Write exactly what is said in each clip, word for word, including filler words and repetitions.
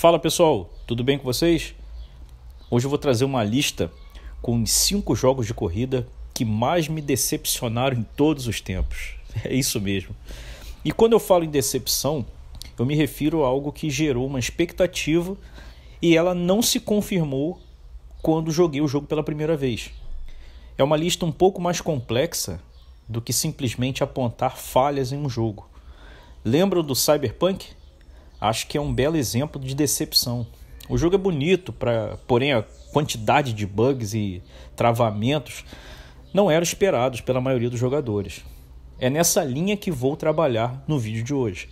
Fala pessoal, tudo bem com vocês? Hoje eu vou trazer uma lista com cinco jogos de corrida que mais me decepcionaram em todos os tempos. É isso mesmo. E quando eu falo em decepção, eu me refiro a algo que gerou uma expectativa e ela não se confirmou quando joguei o jogo pela primeira vez. É uma lista um pouco mais complexa do que simplesmente apontar falhas em um jogo. Lembram do Cyberpunk? Acho que é um belo exemplo de decepção. O jogo é bonito, pra... porém a quantidade de bugs e travamentos não eram esperados pela maioria dos jogadores. É nessa linha que vou trabalhar no vídeo de hoje.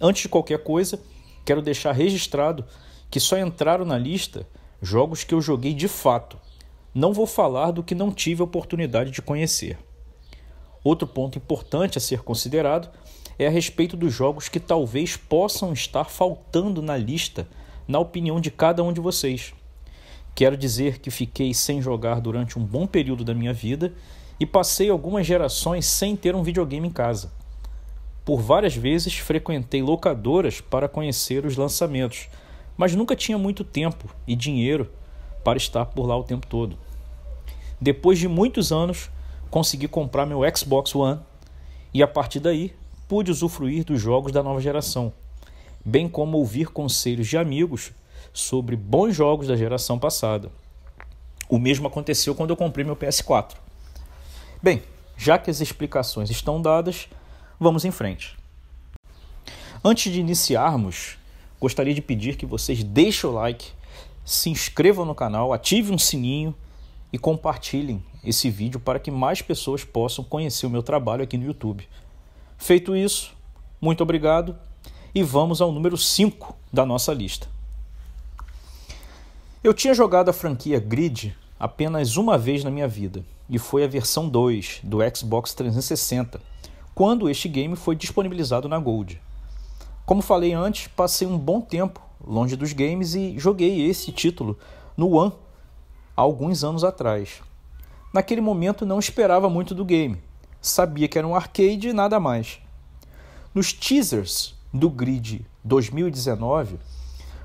Antes de qualquer coisa, quero deixar registrado que só entraram na lista jogos que eu joguei de fato. Não vou falar do que não tive a oportunidade de conhecer. Outro ponto importante a ser considerado é a respeito dos jogos que talvez possam estar faltando na lista, na opinião de cada um de vocês. Quero dizer que fiquei sem jogar durante um bom período da minha vida e passei algumas gerações sem ter um videogame em casa. Por várias vezes frequentei locadoras para conhecer os lançamentos, mas nunca tinha muito tempo e dinheiro para estar por lá o tempo todo. Depois de muitos anos, consegui comprar meu Xbox One e a partir daí pude usufruir dos jogos da nova geração, bem como ouvir conselhos de amigos sobre bons jogos da geração passada. O mesmo aconteceu quando eu comprei meu P S quatro. Bem, já que as explicações estão dadas, vamos em frente. Antes de iniciarmos, gostaria de pedir que vocês deixem o like, se inscrevam no canal, ativem um sininho e compartilhem esse vídeo para que mais pessoas possam conhecer o meu trabalho aqui no YouTube. Feito isso, muito obrigado e vamos ao número cinco da nossa lista. Eu tinha jogado a franquia GRID apenas uma vez na minha vida e foi a versão dois do Xbox trezentos e sessenta, quando este game foi disponibilizado na Gold. Como falei antes, passei um bom tempo longe dos games e joguei esse título no One há alguns anos atrás. Naquele momento não esperava muito do game. Sabia que era um arcade e nada mais. Nos teasers do GRID dois mil e dezenove,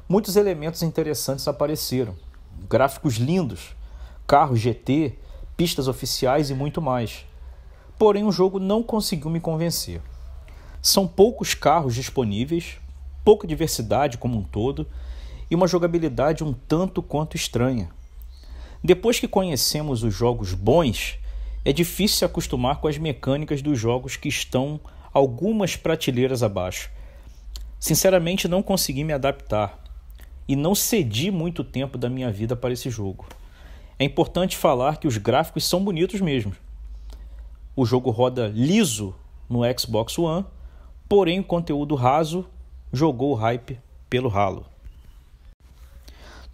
muitos elementos interessantes apareceram. Gráficos lindos, carros G T, pistas oficiais e muito mais. Porém, o jogo não conseguiu me convencer. São poucos carros disponíveis, pouca diversidade como um todo e uma jogabilidade um tanto quanto estranha. Depois que conhecemos os jogos bons, é difícil se acostumar com as mecânicas dos jogos que estão algumas prateleiras abaixo. Sinceramente, não consegui me adaptar e não cedi muito tempo da minha vida para esse jogo. É importante falar que os gráficos são bonitos mesmo. O jogo roda liso no Xbox One, porém o conteúdo raso jogou o hype pelo ralo.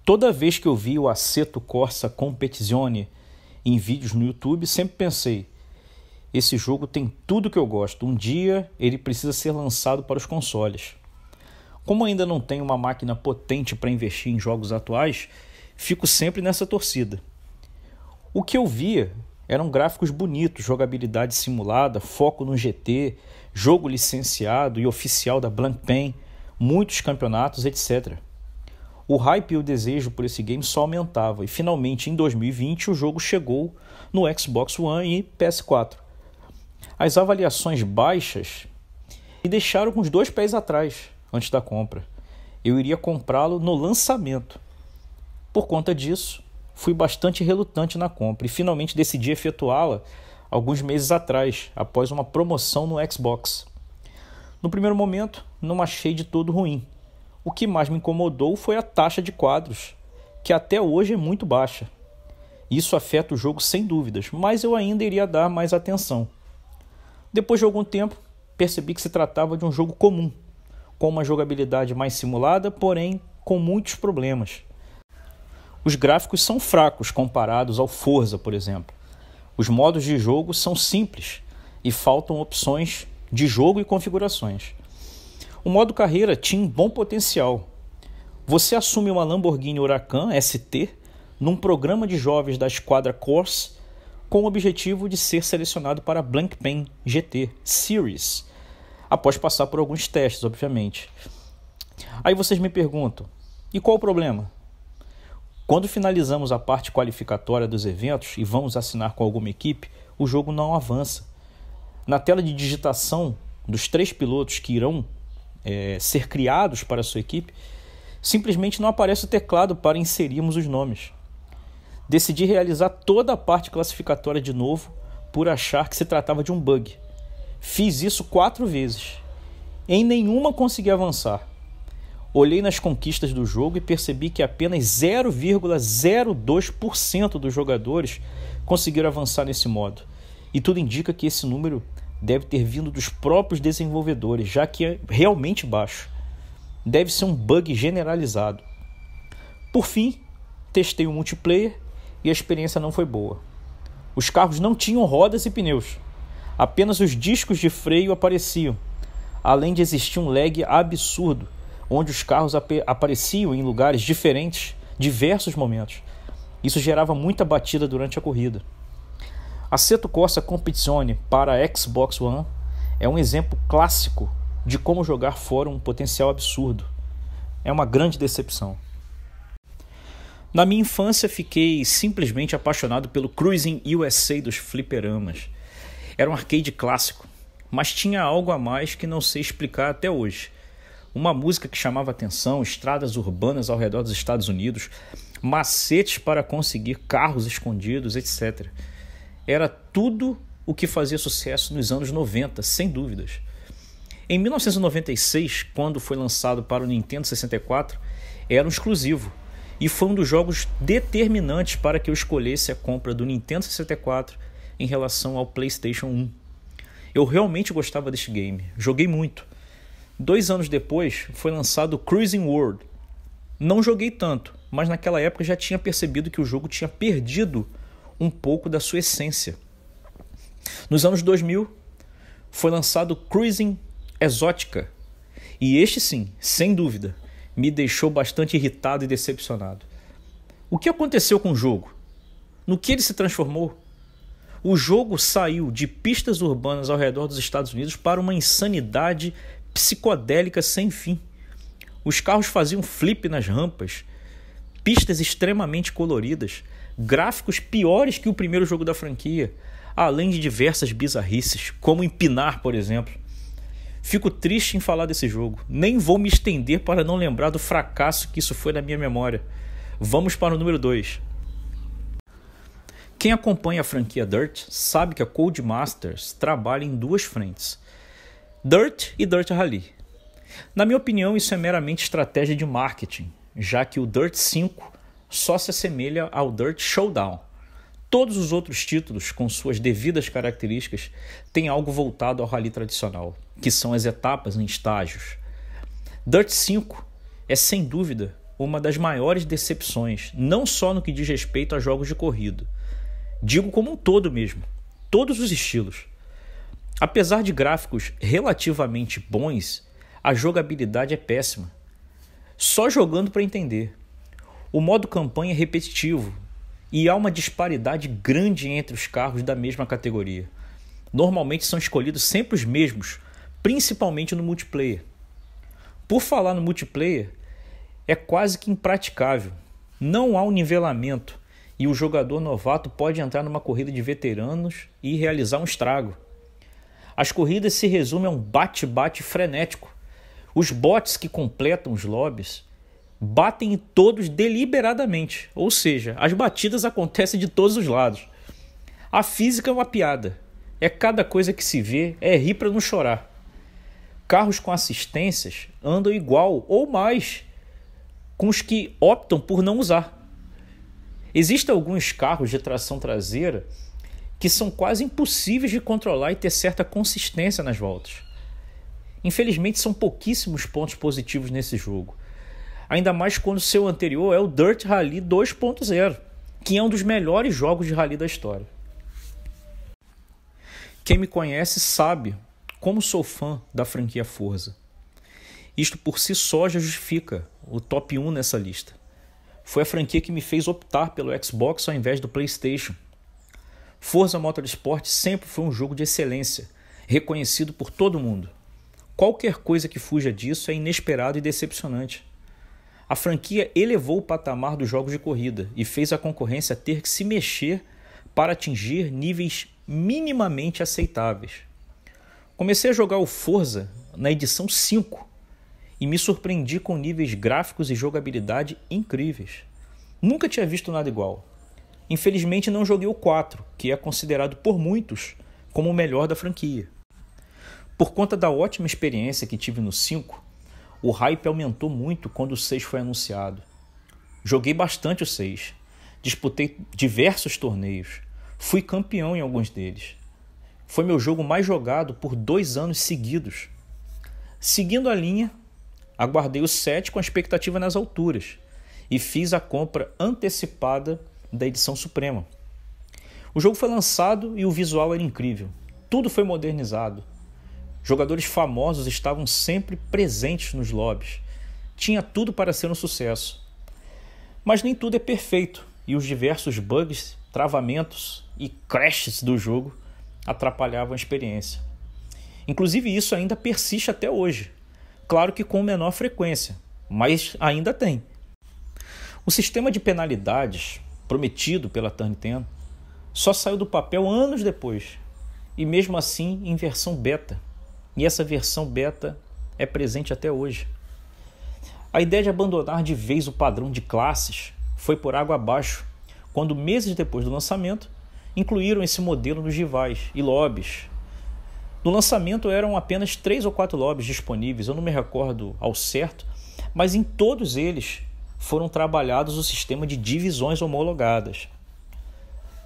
Toda vez que eu vi o Assetto Corsa Competizione em vídeos no YouTube, sempre pensei, esse jogo tem tudo que eu gosto, um dia ele precisa ser lançado para os consoles. Como ainda não tenho uma máquina potente para investir em jogos atuais, fico sempre nessa torcida. O que eu via eram gráficos bonitos, jogabilidade simulada, foco no G T, jogo licenciado e oficial da Blancpain, muitos campeonatos, etcétera. O hype e o desejo por esse game só aumentava e finalmente em dois mil e vinte o jogo chegou no Xbox One e P S quatro. As avaliações baixas me deixaram com os dois pés atrás antes da compra. Eu iria comprá-lo no lançamento. Por conta disso, fui bastante relutante na compra e finalmente decidi efetuá-la alguns meses atrás, após uma promoção no Xbox. No primeiro momento, não achei de todo ruim. O que mais me incomodou foi a taxa de quadros, que até hoje é muito baixa. Isso afeta o jogo sem dúvidas, mas eu ainda iria dar mais atenção. Depois de algum tempo, percebi que se tratava de um jogo comum, com uma jogabilidade mais simulada, porém com muitos problemas. Os gráficos são fracos comparados ao Forza, por exemplo. Os modos de jogo são simples e faltam opções de jogo e configurações. O modo carreira tinha um bom potencial. Você assume uma Lamborghini Huracan S T num programa de jovens da Squadra Corse com o objetivo de ser selecionado para a Blancpain G T Series, após passar por alguns testes, obviamente. Aí vocês me perguntam, E qual o problema? Quando finalizamos a parte qualificatória dos eventos e vamos assinar com alguma equipe, o jogo não avança. Na tela de digitação dos três pilotos que irão é, ser criados para a sua equipe, simplesmente não aparece o teclado para inserirmos os nomes. Decidi realizar toda a parte classificatória de novo por achar que se tratava de um bug. Fiz isso quatro vezes. Em nenhuma consegui avançar. Olhei nas conquistas do jogo e percebi que apenas zero vírgula zero dois por cento dos jogadores conseguiram avançar nesse modo. E tudo indica que esse número deve ter vindo dos próprios desenvolvedores, já que é realmente baixo. Deve ser um bug generalizado. Por fim, testei o multiplayer e a experiência não foi boa. Os carros não tinham rodas e pneus. Apenas os discos de freio apareciam, além de existir um lag absurdo, onde os carros ap- apareciam em lugares diferentes, diversos momentos. Isso gerava muita batida durante a corrida. Assetto Corsa Competizione para Xbox One é um exemplo clássico de como jogar fora um potencial absurdo. É uma grande decepção. Na minha infância, fiquei simplesmente apaixonado pelo Cruising U S A dos fliperamas. Era um arcade clássico, mas tinha algo a mais que não sei explicar até hoje. Uma música que chamava atenção, estradas urbanas ao redor dos Estados Unidos, macetes para conseguir carros escondidos, etcétera. Era tudo o que fazia sucesso nos anos noventa, sem dúvidas. Em mil novecentos e noventa e seis, quando foi lançado para o Nintendo sessenta e quatro, era um exclusivo e foi um dos jogos determinantes para que eu escolhesse a compra do Nintendo sessenta e quatro em relação ao PlayStation um. Eu realmente gostava deste game, joguei muito. Dois anos depois, foi lançado Cruising World. Não joguei tanto, mas naquela época já tinha percebido que o jogo tinha perdido um pouco da sua essência. Nos anos dois mil, foi lançado Cruising Exótica. E este sim, sem dúvida, me deixou bastante irritado e decepcionado. O que aconteceu com o jogo? No que ele se transformou? O jogo saiu de pistas urbanas ao redor dos Estados Unidos para uma insanidade psicodélica sem fim. Os carros faziam flip nas rampas, pistas extremamente coloridas, gráficos piores que o primeiro jogo da franquia, além de diversas bizarrices, como empinar, por exemplo. Fico triste em falar desse jogo. Nem vou me estender para não lembrar do fracasso que isso foi na minha memória. Vamos para o número dois. Quem acompanha a franquia Dirt sabe que a Codemasters trabalha em duas frentes: Dirt e Dirt Rally. Na minha opinião, isso é meramente estratégia de marketing, já que o Dirt cinco só se assemelha ao Dirt Showdown. Todos os outros títulos, com suas devidas características, têm algo voltado ao rally tradicional, que são as etapas em estágios. Dirt cinco é, sem dúvida, uma das maiores decepções, não só no que diz respeito a jogos de corrida. Digo como um todo mesmo, todos os estilos. Apesar de gráficos relativamente bons, a jogabilidade é péssima. Só jogando para entender. O modo campanha é repetitivo e há uma disparidade grande entre os carros da mesma categoria. Normalmente são escolhidos sempre os mesmos, principalmente no multiplayer. Por falar no multiplayer, é quase que impraticável. Não há um nivelamento e o jogador novato pode entrar numa corrida de veteranos e realizar um estrago. As corridas se resumem a um bate-bate frenético. Os bots que completam os lobbies batem em todos deliberadamente, ou seja, as batidas acontecem de todos os lados. A física é uma piada, é cada coisa que se vê, é rir para não chorar. Carros com assistências andam igual ou mais com os que optam por não usar. Existem alguns carros de tração traseira que são quase impossíveis de controlar e ter certa consistência nas voltas. Infelizmente, são pouquíssimos pontos positivos nesse jogo, ainda mais quando seu anterior é o Dirt Rally dois ponto zero, que é um dos melhores jogos de rally da história. Quem me conhece sabe como sou fã da franquia Forza. Isto por si só já justifica o top um nessa lista. Foi a franquia que me fez optar pelo Xbox ao invés do PlayStation. Forza Motorsport sempre foi um jogo de excelência, reconhecido por todo mundo. Qualquer coisa que fuja disso é inesperado e decepcionante. A franquia elevou o patamar dos jogos de corrida e fez a concorrência ter que se mexer para atingir níveis minimamente aceitáveis. Comecei a jogar o Forza na edição cinco e me surpreendi com níveis gráficos e jogabilidade incríveis. Nunca tinha visto nada igual. Infelizmente não joguei o quatro, que é considerado por muitos como o melhor da franquia. Por conta da ótima experiência que tive no cinco, o hype aumentou muito quando o seis foi anunciado. Joguei bastante o seis, disputei diversos torneios, fui campeão em alguns deles. Foi meu jogo mais jogado por dois anos seguidos. Seguindo a linha, aguardei o sete com a expectativa nas alturas e fiz a compra antecipada da edição suprema. O jogo foi lançado e o visual era incrível. Tudo foi modernizado. Jogadores famosos estavam sempre presentes nos lobbies. Tinha tudo para ser um sucesso. Mas nem tudo é perfeito e os diversos bugs, travamentos e crashes do jogo atrapalhavam a experiência. Inclusive isso ainda persiste até hoje. Claro que com menor frequência, mas ainda tem. O sistema de penalidades prometido pela Turn dez só saiu do papel anos depois, e mesmo assim em versão beta. E essa versão beta é presente até hoje. A ideia de abandonar de vez o padrão de classes foi por água abaixo, quando meses depois do lançamento incluíram esse modelo nos rivais e lobbies. No lançamento eram apenas três ou quatro lobbies disponíveis, eu não me recordo ao certo, mas em todos eles foram trabalhados o sistema de divisões homologadas.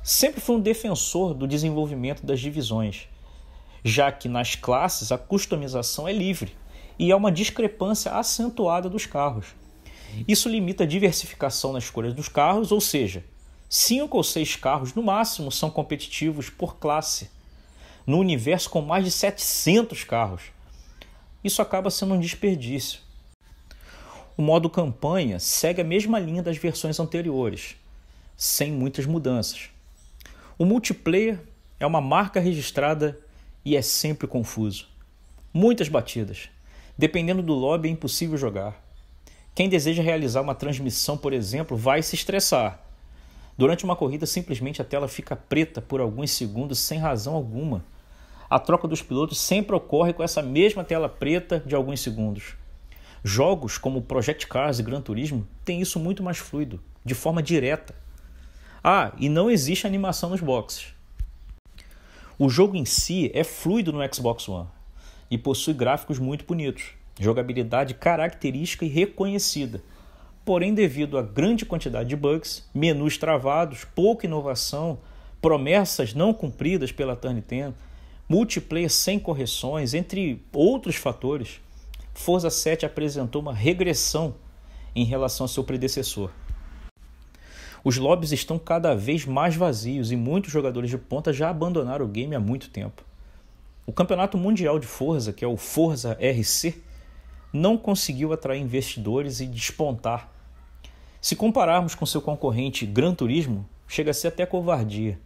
Sempre fui um defensor do desenvolvimento das divisões, já que nas classes a customização é livre e há uma discrepância acentuada dos carros. Isso limita a diversificação nas escolhas dos carros, ou seja, cinco ou seis carros no máximo são competitivos por classe, no universo com mais de setecentos carros. Isso acaba sendo um desperdício. O modo campanha segue a mesma linha das versões anteriores, sem muitas mudanças. O multiplayer é uma marca registrada e é sempre confuso. Muitas batidas. Dependendo do lobby é impossível jogar. Quem deseja realizar uma transmissão, por exemplo, vai se estressar. Durante uma corrida, simplesmente a tela fica preta por alguns segundos sem razão alguma. A troca dos pilotos sempre ocorre com essa mesma tela preta de alguns segundos. Jogos como Project Cars e Gran Turismo têm isso muito mais fluido, de forma direta. Ah, e não existe animação nos boxes. O jogo em si é fluido no Xbox One e possui gráficos muito bonitos, jogabilidade característica e reconhecida. Porém, devido à grande quantidade de bugs, menus travados, pouca inovação, promessas não cumpridas pela Turn dez, multiplayer sem correções, entre outros fatores, Forza sete apresentou uma regressão em relação ao seu predecessor. Os lobbies estão cada vez mais vazios e muitos jogadores de ponta já abandonaram o game há muito tempo. O Campeonato Mundial de Forza, que é o Forza R C, não conseguiu atrair investidores e despontar. Se compararmos com seu concorrente Gran Turismo, chega a ser até covardia.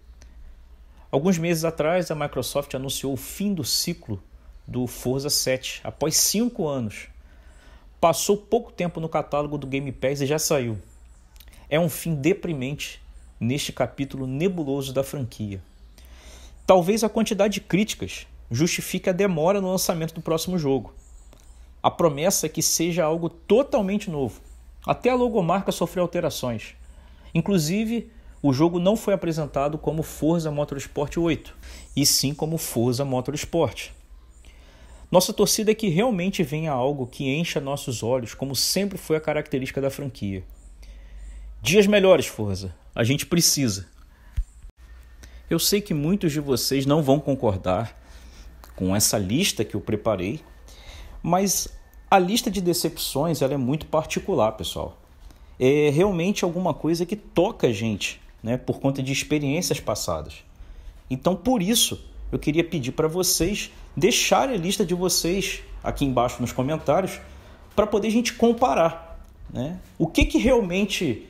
Alguns meses atrás, a Microsoft anunciou o fim do ciclo do Forza sete, após cinco anos. Passou pouco tempo no catálogo do Game Pass e já saiu. É um fim deprimente neste capítulo nebuloso da franquia. Talvez a quantidade de críticas justifique a demora no lançamento do próximo jogo. A promessa é que seja algo totalmente novo. Até a logomarca sofreu alterações. Inclusive, o jogo não foi apresentado como Forza Motorsport oito, e sim como Forza Motorsport. Nossa torcida é que realmente venha algo que encha nossos olhos, como sempre foi a característica da franquia. Dias melhores, Forza. A gente precisa. Eu sei que muitos de vocês não vão concordar com essa lista que eu preparei, mas a lista de decepções ela é muito particular, pessoal. É realmente alguma coisa que toca a gente, né, por conta de experiências passadas. Então, por isso, eu queria pedir para vocês deixarem a lista de vocês aqui embaixo nos comentários para poder a gente comparar, né? O que, que realmente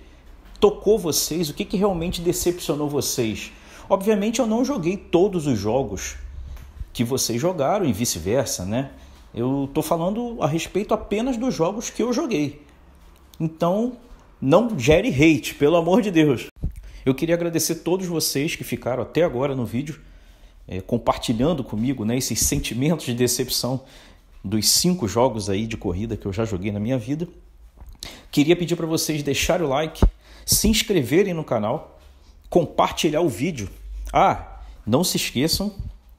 tocou vocês, o que, que realmente decepcionou vocês. Obviamente, eu não joguei todos os jogos que vocês jogaram e vice-versa, né? Eu estou falando a respeito apenas dos jogos que eu joguei. Então, não gere hate, pelo amor de Deus. Eu queria agradecer a todos vocês que ficaram até agora no vídeo, é, compartilhando comigo, né, esses sentimentos de decepção dos cinco jogos aí de corrida que eu já joguei na minha vida. Queria pedir para vocês deixarem o like, se inscreverem no canal, compartilhar o vídeo. Ah, não se esqueçam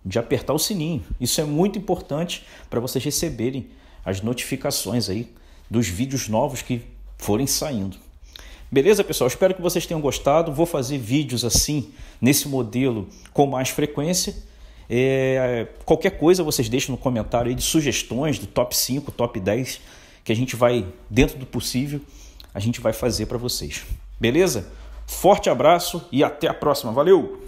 de apertar o sininho. Isso é muito importante para vocês receberem as notificações aí dos vídeos novos que forem saindo. Beleza, pessoal? Espero que vocês tenham gostado. Vou fazer vídeos assim, nesse modelo, com mais frequência. É, qualquer coisa vocês deixem no comentário aí de sugestões do top cinco, top dez, que a gente vai, dentro do possível, a gente vai fazer para vocês. Beleza? Forte abraço e até a próxima. Valeu!